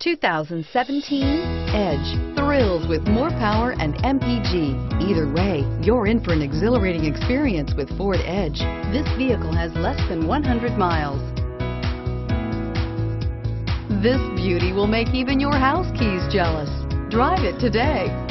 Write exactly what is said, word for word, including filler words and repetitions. two thousand seventeen Edge thrills with more power and M P G. Either way, you're in for an exhilarating experience with Ford Edge. This vehicle has less than one hundred miles. This beauty will make even your house keys jealous. Drive it today.